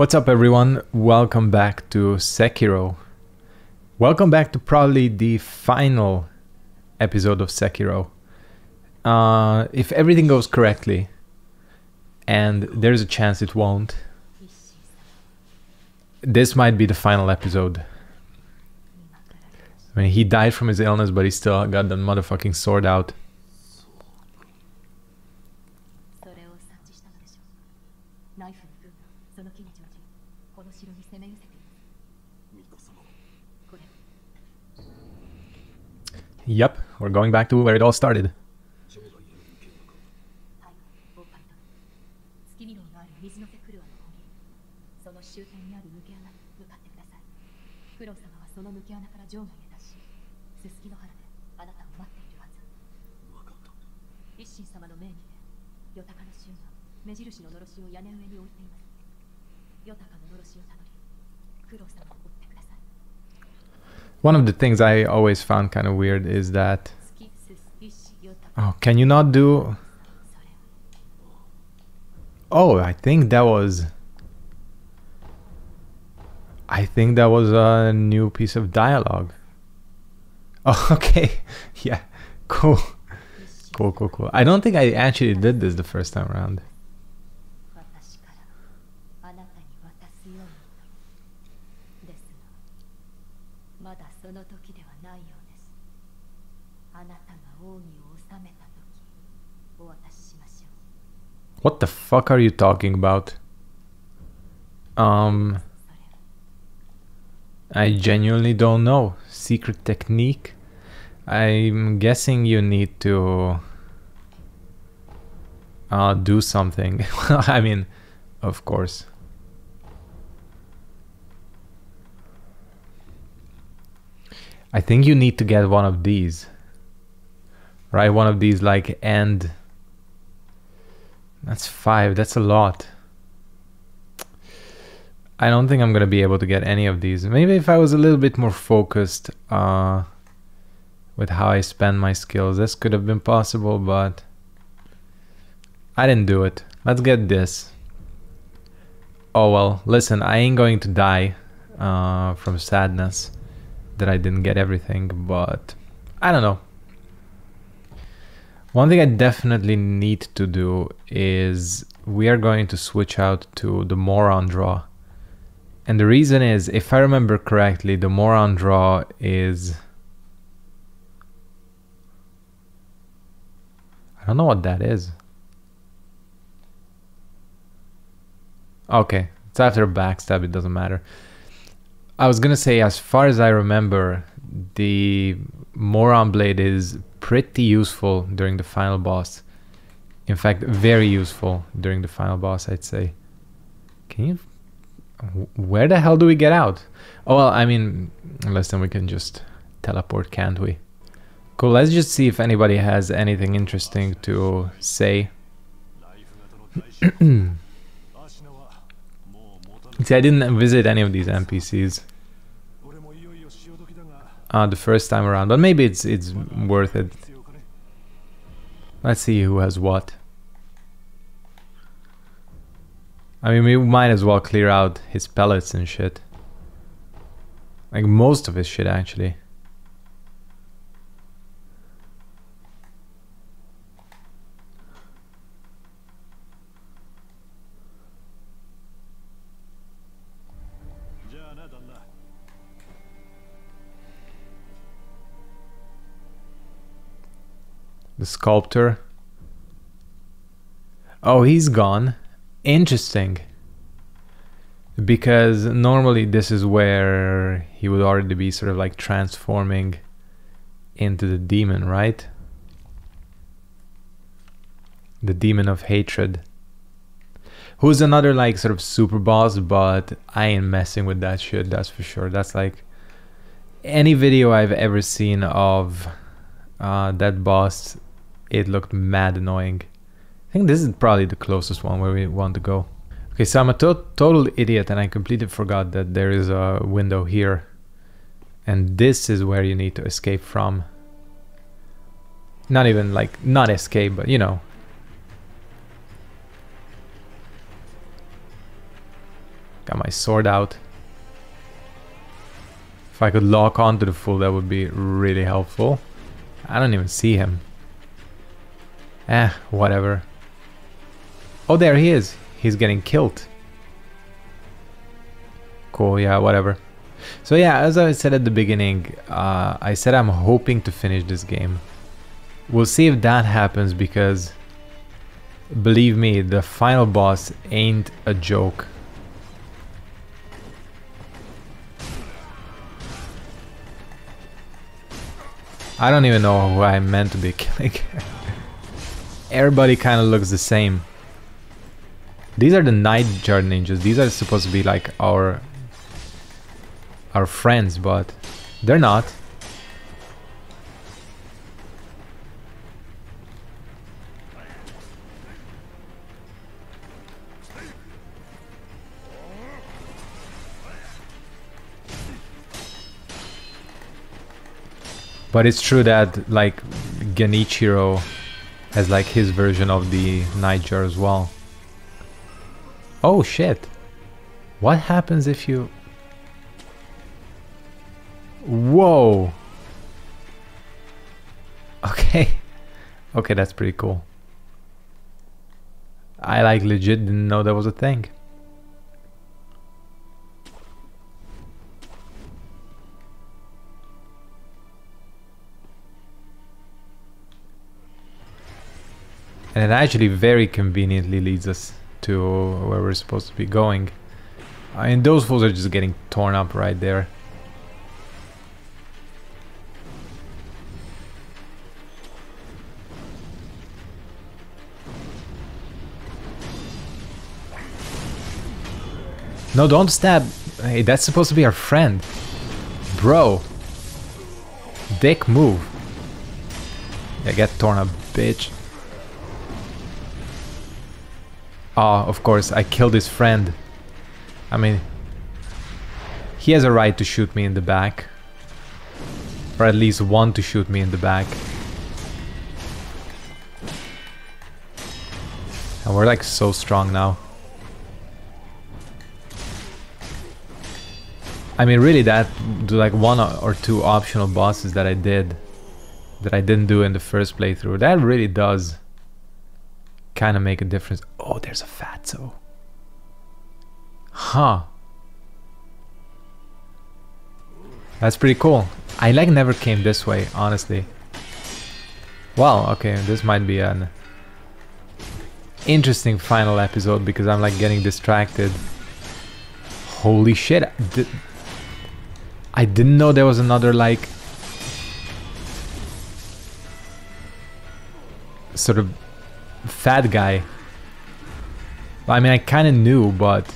What's up everyone, welcome back to Sekiro. Welcome back to probably the final episode of Sekiro. If everything goes correctly, and there's a chance it won't, this might be the final episode. I mean, he died from his illness, but he still got that motherfucking sword out. Yep, we're going back to where it all started. One of the things I always found kind of weird is that... Oh, can you not do... Oh, I think that was a new piece of dialogue. Oh, okay. Yeah, cool. Cool. I don't think I actually did this the first time around. What the fuck are you talking about? I genuinely don't know. Secret technique? I'm guessing you need to do something. I mean, of course. I think you need to get one of these. Right? One of these like end... That's 5, that's a lot. I don't think I'm gonna be able to get any of these. Maybe if I was a little bit more focused with how I spend my skills, this could have been possible, but I didn't do it. Let's get this. Oh well, listen, I ain't going to die from sadness that I didn't get everything, but I don't know. One thing I definitely need to do is we are going to switch out to the Mortal Draw. And the reason is, if I remember correctly, the Mortal Draw is... I don't know what that is. Okay, it's after a backstab, it doesn't matter. I was gonna say, as far as I remember, the Mortal Blade is pretty useful during the final boss. In fact, very useful during the final boss, I'd say. Can you... Where the hell do we get out? Oh, well, I mean, unless then we can just teleport, can't we? Cool, let's just see if anybody has anything interesting to say. See, I didn't visit any of these NPCs the first time around, but maybe it's worth it. Let's see who has what. I mean, we might as well clear out his pellets and shit. Like, most of his shit, actually. The sculptor. Oh, he's gone. Interesting. Because normally this is where he would already be sort of like transforming into the demon, right? The Demon of Hatred. Who's another like sort of super boss, but I ain't messing with that shit, that's for sure. That's like any video I've ever seen of that boss. It looked mad annoying. I think this is probably the closest one where we want to go. Okay, so I'm a total idiot and I completely forgot that there is a window here. And this is where you need to escape from. Not even like, not escape, but you know. Got my sword out. If I could lock onto the fool, that would be really helpful. I don't even see him. Eh, whatever. Oh, there he is. He's getting killed. Cool, yeah, whatever. So yeah, as I said at the beginning, I said I'm hoping to finish this game. We'll see if that happens, because believe me, the final boss ain't a joke. I don't even know who I meant to be killing. Everybody kind of looks the same. These are the Night Guard ninjas. These are supposed to be like our friends, but they're not. But it's true that like Genichiro has like his version of the Nightjar as well. Oh shit. What happens if you... Whoa. Okay. Okay, that's pretty cool. I like legit didn't know that was a thing. And it actually very conveniently leads us to where we're supposed to be going. And those fools are just getting torn up right there. No, don't stab. Hey, that's supposed to be our friend. Bro. Dick move. Yeah, get torn up, bitch. Oh, of course, I killed his friend. I mean, he has a right to shoot me in the back. Or at least one to shoot me in the back. And we're like so strong now. I mean, really, that like one or two optional bosses that I did, that I didn't do in the first playthrough, that really does kind of make a difference. Oh, there's a fatso. Huh. That's pretty cool. I like never came this way, honestly. Well, okay, this might be an interesting final episode because I'm like getting distracted. Holy shit. I didn't know there was another like sort of fat guy. I mean, I kind of knew, but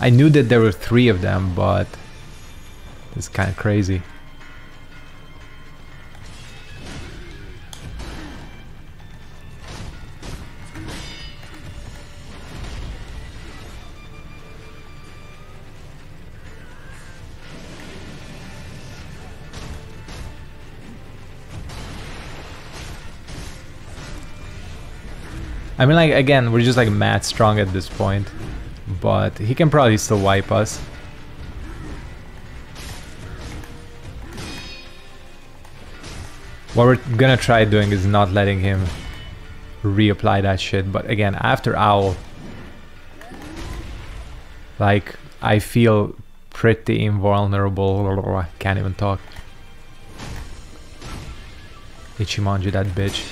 I knew that there were three of them, but it's kind of crazy. I mean, like, again, we're just like mad strong at this point, but he can probably still wipe us. What we're gonna try doing is not letting him reapply that shit, but again, after Owl, like, I feel pretty invulnerable. I can't even talk. Ichimonji, that bitch.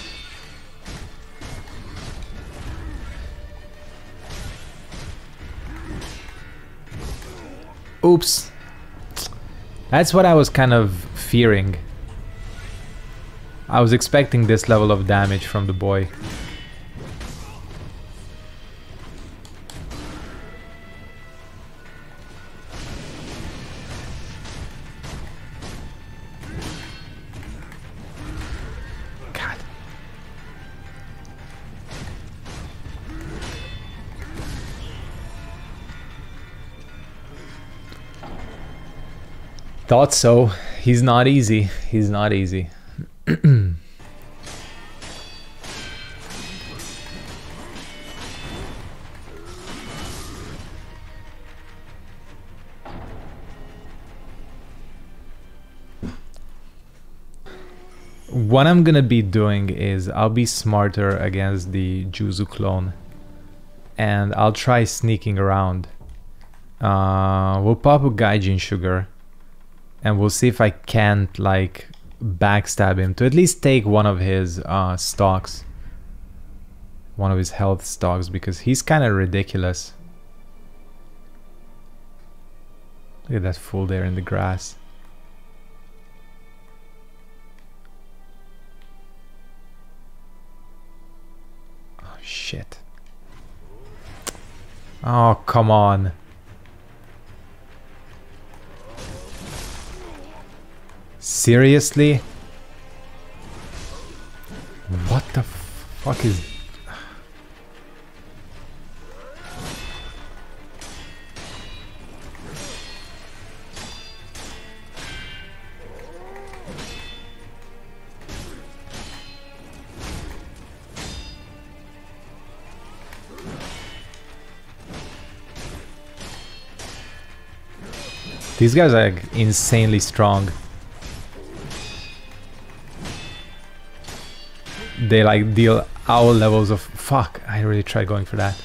Oops. That's what I was kind of fearing. I was expecting this level of damage from the boy. God. Thought so. He's not easy. He's not easy. What I'm gonna be doing is I'll be smarter against the Juzou clone, and I'll try sneaking around. We'll pop a Gaijin sugar, and we'll see if I can't like backstab him to at least take one of his stocks, one of his health stocks, because he's kind of ridiculous. Look at that fool there in the grass. Oh shit. Oh, come on. Seriously? What the fuck is... These guys are like, insanely strong. They like deal owl levels of fuck. I really tried going for that.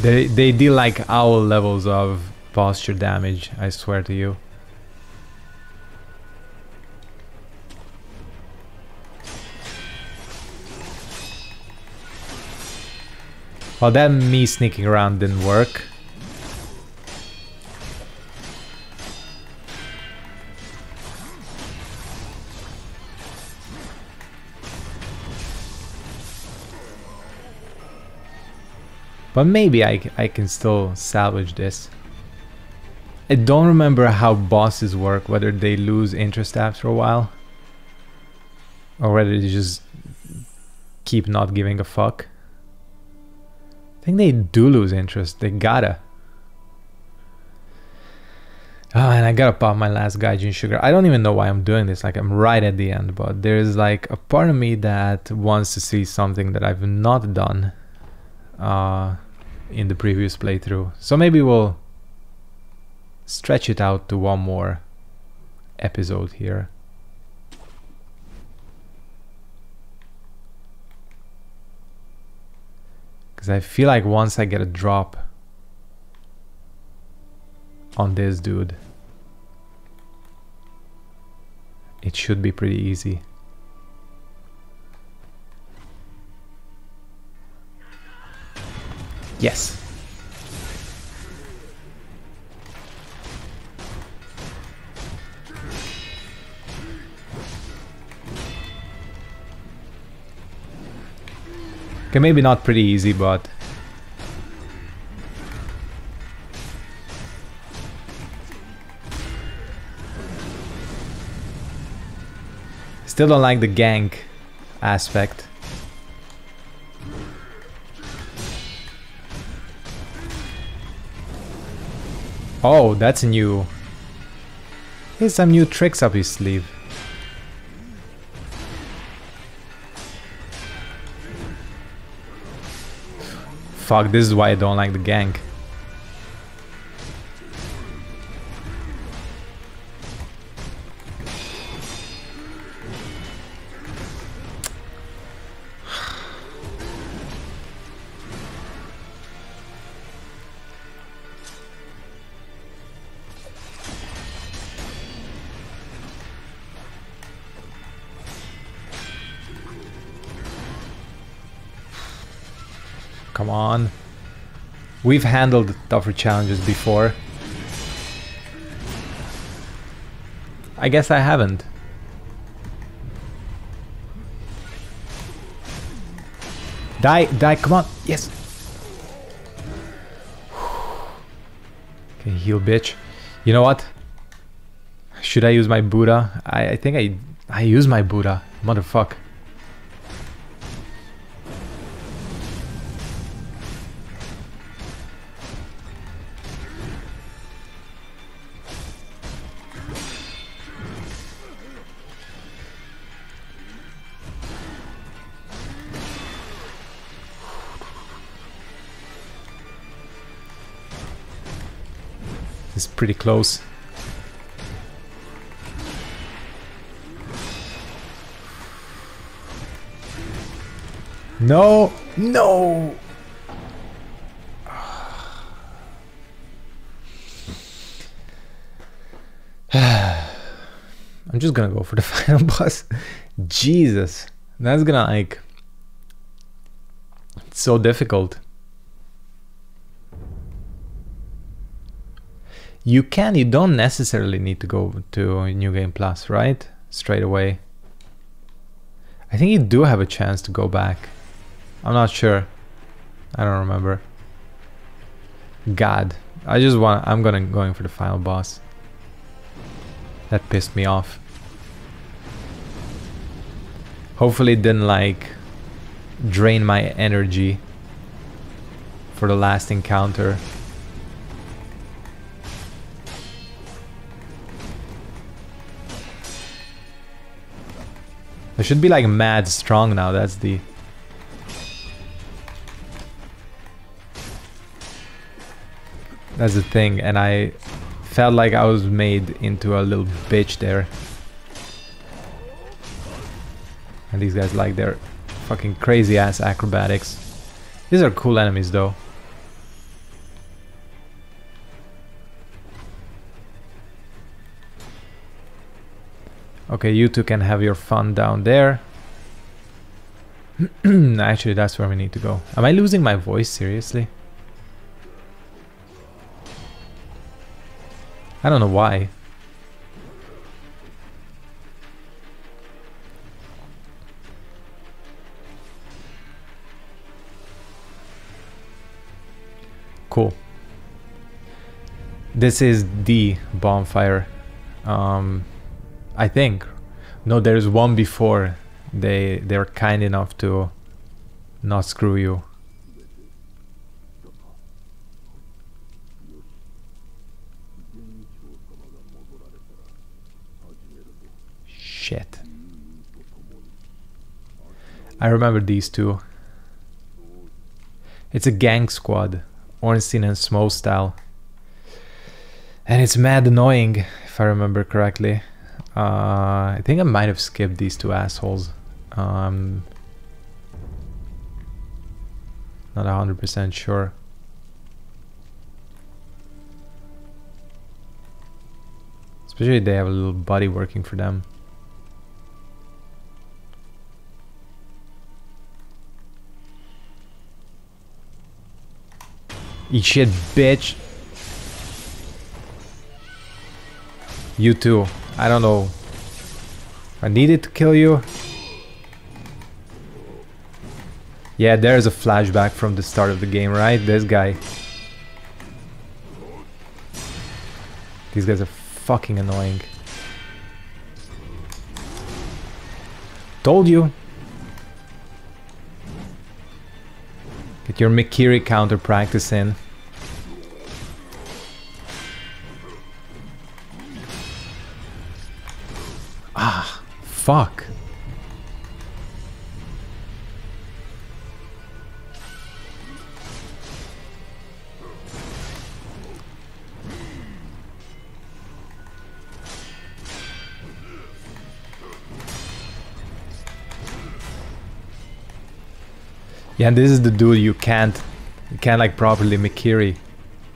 They deal like owl levels of posture damage, I swear to you. Well, that me sneaking around didn't work. But maybe I can still salvage this. I don't remember how bosses work, whether they lose interest after a while, or whether they just keep not giving a fuck. I think they do lose interest, they gotta. Oh, and I gotta pop my last Gaijin sugar. I don't even know why I'm doing this, like I'm right at the end, but there's like a part of me that wants to see something that I've not done in the previous playthrough, so maybe we'll stretch it out to one more episode here. Because I feel like once I get a drop on this dude, it should be pretty easy. Yes. Okay, maybe not pretty easy, but... Still don't like the gank aspect. Oh, that's new. Here's some new tricks up his sleeve. Fuck, this is why I don't like the gank. Come on. We've handled tougher challenges before. I guess I haven't. Die, die, come on. Yes. Okay, heal, bitch. You know what? Should I use my Buddha? I think I use my Buddha. Motherfuck. Pretty close. No! No! I'm just gonna go for the final boss. Jesus, that's gonna like... It's so difficult. You don't necessarily need to go to New Game Plus, right? Straight away. I think you do have a chance to go back. I'm not sure. I don't remember. God, I just want... I'm going for the final boss. That pissed me off. Hopefully it didn't like drain my energy for the last encounter. I should be like mad strong now, that's the... That's the thing, and I felt like I was made into a little bitch there. And these guys like their fucking crazy ass acrobatics. These are cool enemies though. Okay, you two can have your fun down there. Actually, that's where we need to go. Am I losing my voice? Seriously? I don't know why. Cool. This is the bonfire. I think. No, there is one before. They're kind enough to not screw you. Shit. I remember these two. It's a gang squad. Ornstein and Smo style. And it's mad annoying, if I remember correctly. I think I might have skipped these two assholes. Not 100% sure. Especially they have a little buddy working for them. Eat shit, bitch. You too. I don't know. I needed to kill you. Yeah, there's a flashback from the start of the game, right? This guy. These guys are fucking annoying. Told you. Get your Mikiri counter practice in. Fuck. Yeah, and this is the dude you can't like properly Mikiri,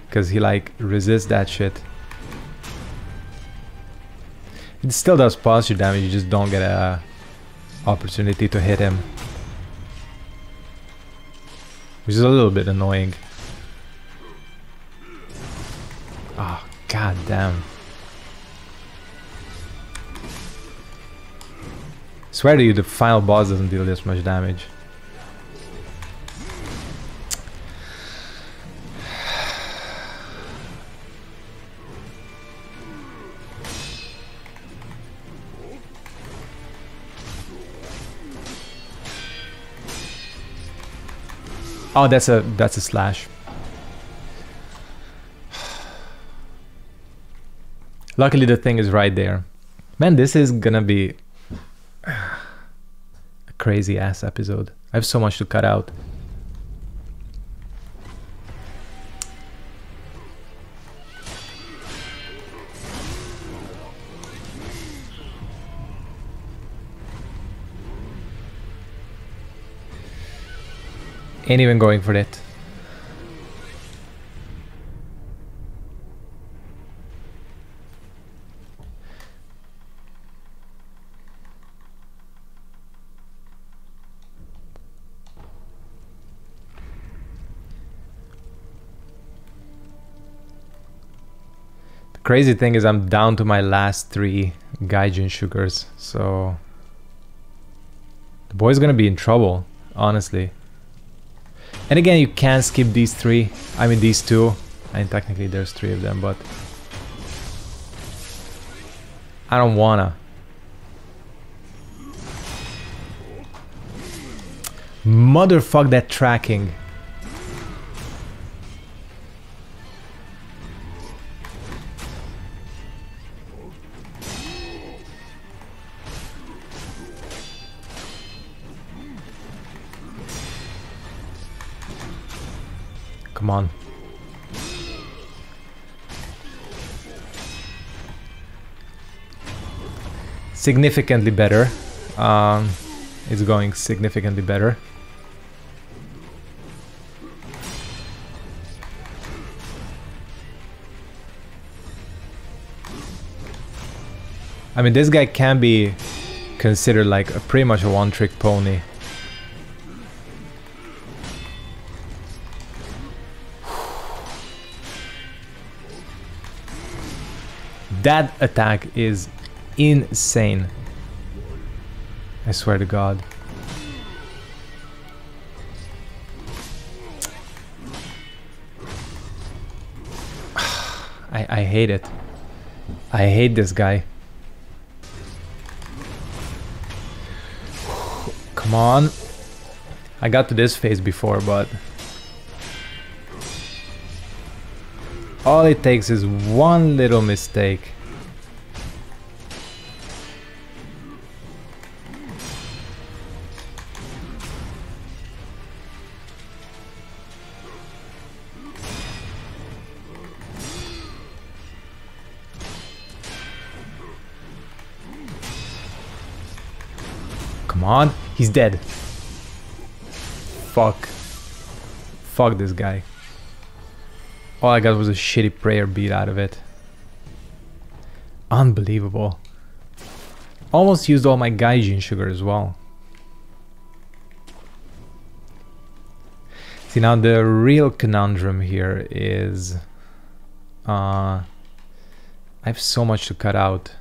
because he like resists that shit. It still does posture damage, you just don't get a opportunity to hit him. Which is a little bit annoying. Oh, god damn. Swear to you, the final boss doesn't deal this much damage. Oh, that's a slash. Luckily the thing is right there. Man, this is gonna be a crazy ass episode. I have so much to cut out. Ain't even going for that. The crazy thing is I'm down to my last 3 Gaijin sugars, so the boy's gonna be in trouble, honestly. And again, you can skip these 3, I mean these 2, and technically there's 3 of them, but I don't wanna. Motherfuck that tracking. Come on. Significantly better. It's going significantly better. I mean, this guy can be considered like pretty much a one-trick pony. That attack is insane. I swear to God. I hate it. I hate this guy. Come on. I got to this phase before, but all it takes is one little mistake. Come on, he's dead. Fuck. Fuck this guy. All I got was a shitty prayer beat out of it. Unbelievable. Almost used all my Gaijin sugar as well. See, now the real conundrum here is I have so much to cut out.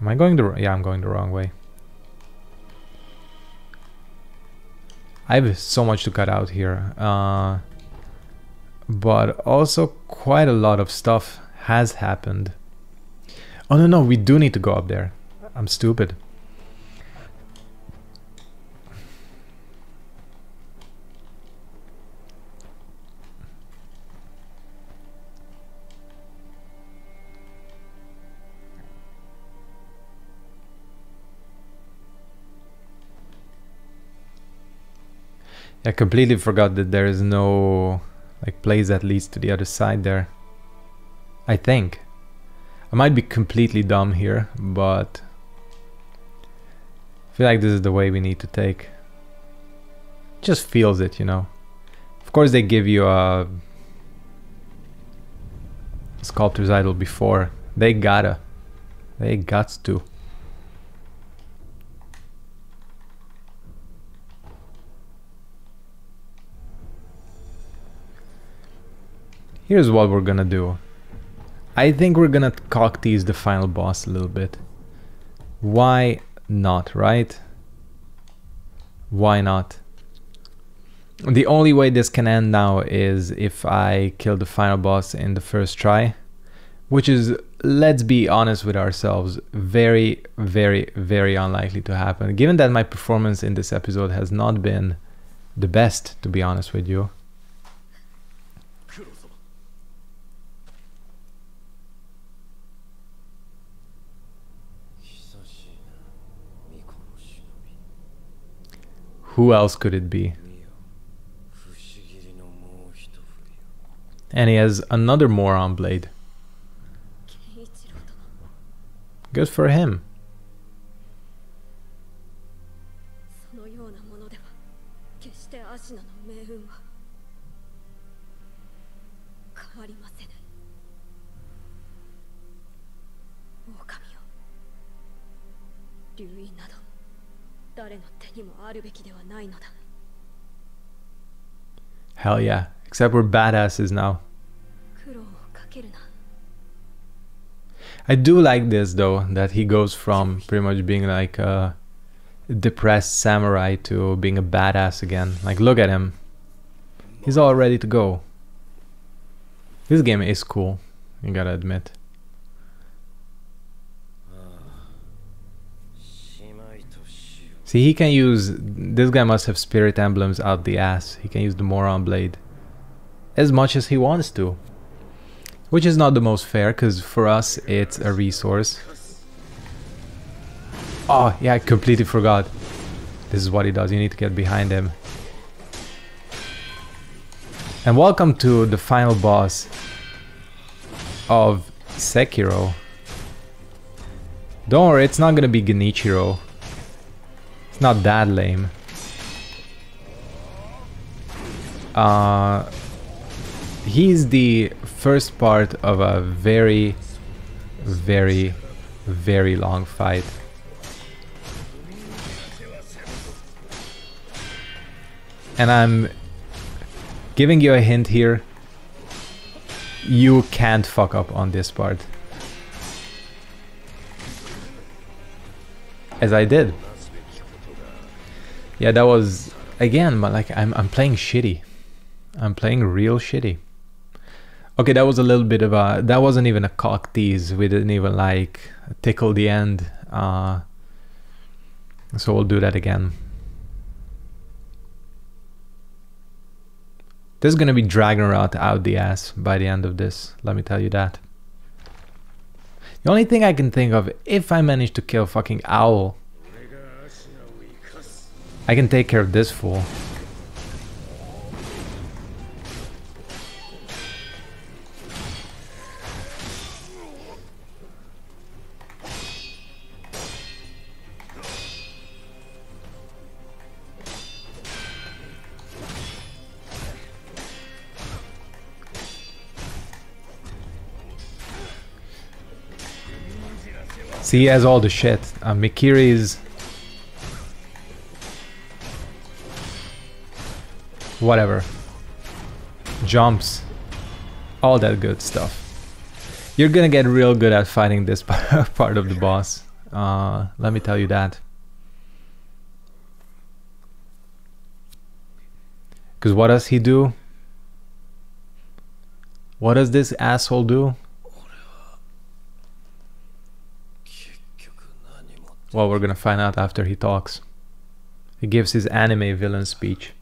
Am I going the... yeah, I'm going the wrong way. I have so much to cut out here, but also quite a lot of stuff has happened. Oh no, we do need to go up there. I'm stupid. I completely forgot that there is no like place that leads to the other side there. I think. I might be completely dumb here, but I feel like this is the way we need to take. Just feels it, you know. Of course they give you a sculptor's idol before. They gotta. They gots to. Here's what we're gonna do. I think we're gonna cock tease the final boss a little bit. Why not, right? Why not? The only way this can end now is if I kill the final boss in the first try, which is, let's be honest with ourselves, very, very, very unlikely to happen, given that my performance in this episode has not been the best, to be honest with you. Who else could it be? And he has another Moron Blade. Good for him. Hell yeah, except we're badasses now. I do like this though, that he goes from pretty much being like a depressed samurai to being a badass again. Like, look at him. He's all ready to go. This game is cool, you gotta admit. See, he can use... This guy must have spirit emblems out the ass. He can use the Mortal Blade as much as he wants to. Which is not the most fair, because for us it's a resource. Oh, yeah, I completely forgot. This is what he does, you need to get behind him. And welcome to the final boss of Sekiro. Don't worry, it's not gonna be Genichiro. It's not that lame. He's the first part of a very, very, very long fight. And I'm giving you a hint here. You can't fuck up on this part. As I did. Yeah, that was again, but like I'm playing shitty. I'm playing real shitty. Okay, that was a little bit of a... That wasn't even a cock tease. We didn't even, like, tickle the end. So we'll do that again. There's gonna be Dragonrot out the ass by the end of this. Let me tell you that. The only thing I can think of, if I manage to kill fucking Owl, I can take care of this fool. See, he has all the shit. Mikiri's... whatever. Jumps. All that good stuff. You're gonna get real good at fighting this part of the boss. Let me tell you that. Because what does he do? What does this asshole do? Well, we're gonna find out after he talks. He gives his anime villain speech.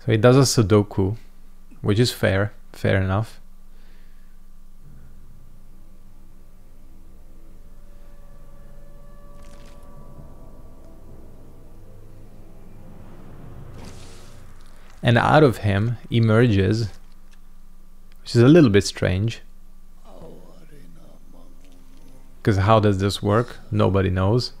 So he does a Sudoku, which is fair, fair enough. And out of him emerges, which is a little bit strange, because how does this work? Nobody knows.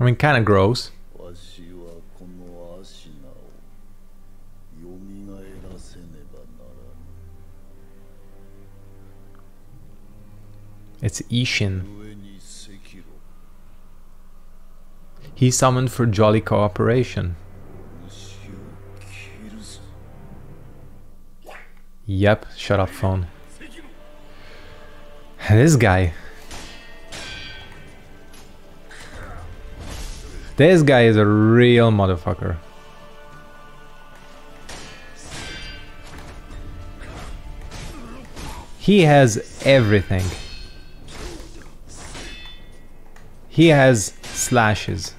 I mean, kind of gross. It's Isshin. He summoned for jolly cooperation. Yep, shut up, phone. This guy. This guy is a real motherfucker. He has everything. He has slashes.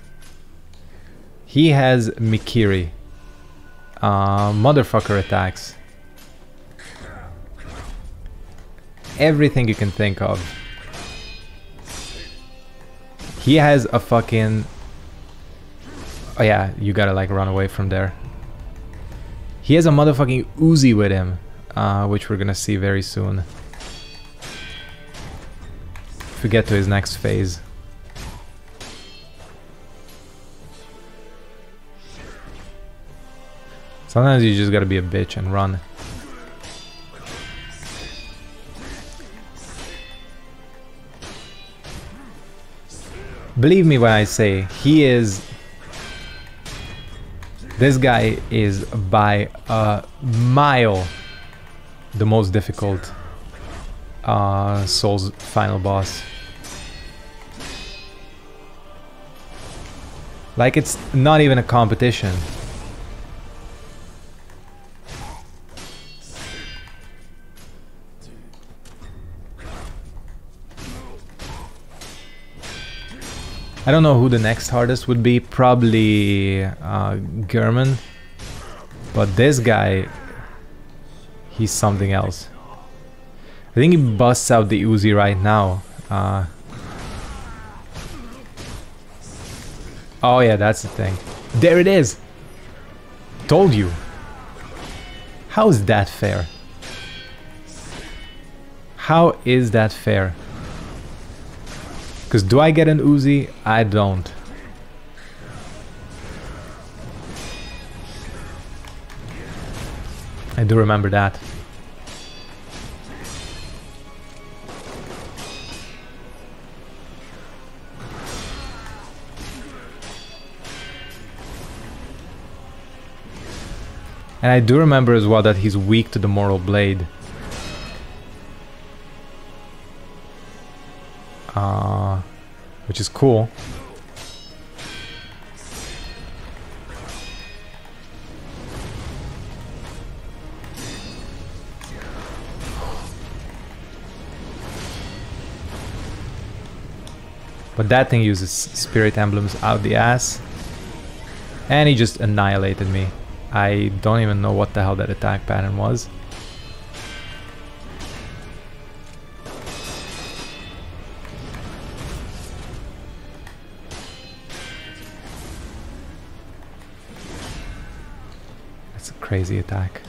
He has Mikiri. Motherfucker attacks. everything you can think of. He has a fucking... Oh yeah, you gotta like run away from there. He has a motherfucking Uzi with him, which we're gonna see very soon. If we get to his next phase. Sometimes you just gotta be a bitch and run. Believe me when I say, he is... This guy is by a mile the most difficult Souls final boss. Like, it's not even a competition. I don't know who the next hardest would be, probably German, but this guy, he's something else. I think he busts out the Uzi right now. Oh yeah, that's the thing. There it is! Told you! How is that fair? How is that fair? Because do I get an Uzi? I don't. I do remember that. And I do remember as well that he's weak to the Mortal Blade. Which is cool. But that thing uses spirit emblems out the ass. And he just annihilated me. I don't even know what the hell that attack pattern was. Crazy attack.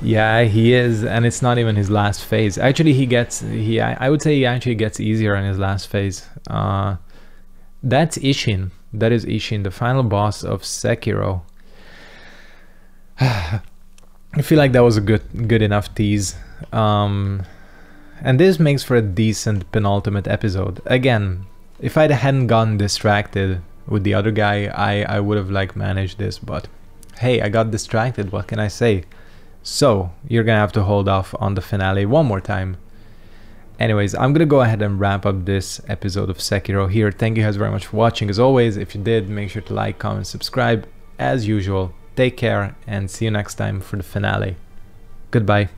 Yeah, he is, and it's not even his last phase. Actually, he gets... I would say he actually gets easier in his last phase. That's Isshin. That is Isshin, the final boss of Sekiro. I feel like that was a good enough tease. And this makes for a decent penultimate episode. Again, if I hadn't gotten distracted with the other guy, I would have like managed this, but hey, I got distracted, what can I say? So you're gonna have to hold off on the finale one more time. Anyways, I'm gonna go ahead and wrap up this episode of Sekiro here. Thank you guys very much for watching. As always, if you did, make sure to like, comment, subscribe. As usual, take care and see you next time for the finale. Goodbye.